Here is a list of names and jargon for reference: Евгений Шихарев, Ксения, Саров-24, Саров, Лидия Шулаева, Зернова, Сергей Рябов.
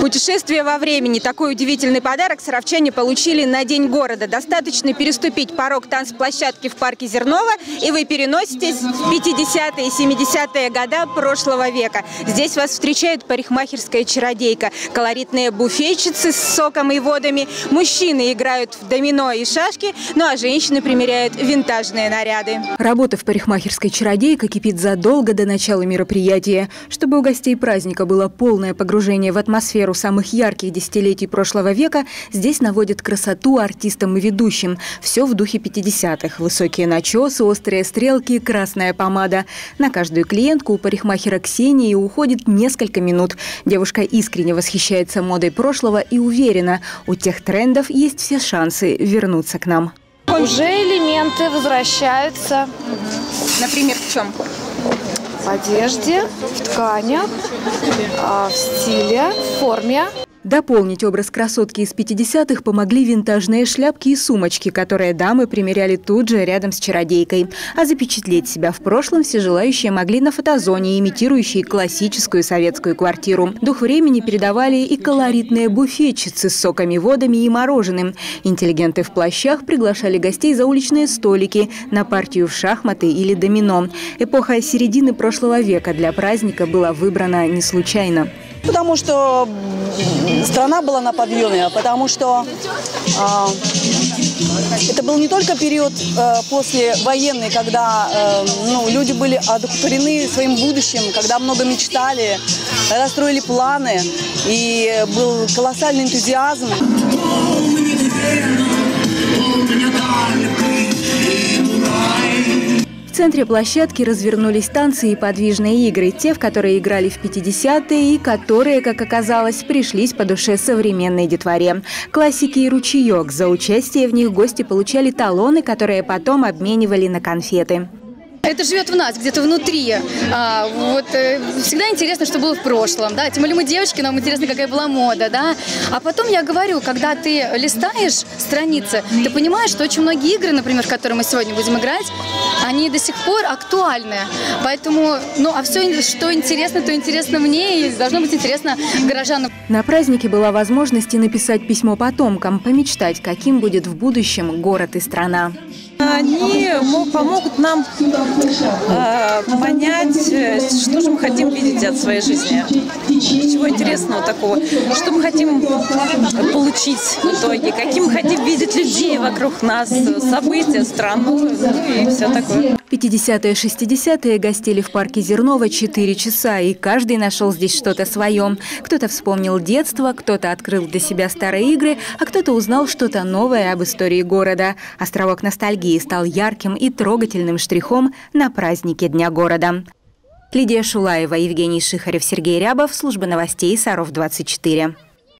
Путешествие во времени. Такой удивительный подарок саровчане получили на День города. Достаточно переступить порог танцплощадки в парке Зернова, и вы переноситесь в 50-е и 70-е года прошлого века. Здесь вас встречает парикмахерская чародейка, колоритные буфетчицы с соком и водами, мужчины играют в домино и шашки, ну а женщины примеряют винтажные наряды. Работа в парикмахерской чародейке кипит задолго до начала мероприятия. Чтобы у гостей праздника было полное погружение в атмосферу самых ярких десятилетий прошлого века, здесь наводят красоту артистам и ведущим. Все в духе 50-х. Высокие начесы, острые стрелки, красная помада. На каждую клиентку у парикмахера Ксении уходит несколько минут. Девушка искренне восхищается модой прошлого и уверена, у тех трендов есть все шансы вернуться к нам. Уже элементы возвращаются. Например, в чем? В одежде, в тканях, в стиле, в форме. Дополнить образ красотки из 50-х помогли винтажные шляпки и сумочки, которые дамы примеряли тут же рядом с чародейкой. А запечатлеть себя в прошлом все желающие могли на фотозоне, имитирующей классическую советскую квартиру. Дух времени передавали и колоритные буфетчицы с соками, водами и мороженым. Интеллигенты в плащах приглашали гостей за уличные столики, на партию в шахматы или домино. Эпоха середины прошлого века для праздника была выбрана не случайно. Потому что страна была на подъеме, потому что это был не только период послевоенный, когда люди были одухотворены своим будущим, когда много мечтали, когда строили планы, и был колоссальный энтузиазм. В центре площадки развернулись танцы и подвижные игры, те, в которые играли в 50-е и которые, как оказалось, пришлись по душе современной детворе. Классики и ручеек. За участие в них гости получали талоны, которые потом обменивали на конфеты. Это живет в нас, где-то внутри. Всегда интересно, что было в прошлом. Да? Тем более мы девочки, нам интересно, какая была мода. Да? А потом я говорю, когда ты листаешь страницы, ты понимаешь, что очень многие игры, например, в которые мы сегодня будем играть, они до сих пор актуальны. Поэтому, все, что интересно, то интересно мне и должно быть интересно горожанам. На празднике была возможность и написать письмо потомкам, помечтать, каким будет в будущем город и страна. Они помогут нам понять, что же мы хотим видеть от своей жизни, чего интересного такого, что мы хотим получить в итоге, каким мы хотим видеть людей вокруг нас, события, страну и все такое. 50-е и 60-е гостили в парке Зернова 4 часа, и каждый нашел здесь что-то свое. Кто-то вспомнил детство, кто-то открыл для себя старые игры, а кто-то узнал что-то новое об истории города. Островок ностальгии стал ярким и трогательным штрихом на празднике Дня города. Лидия Шулаева, Евгений Шихарев, Сергей Рябов, служба новостей Саров-24.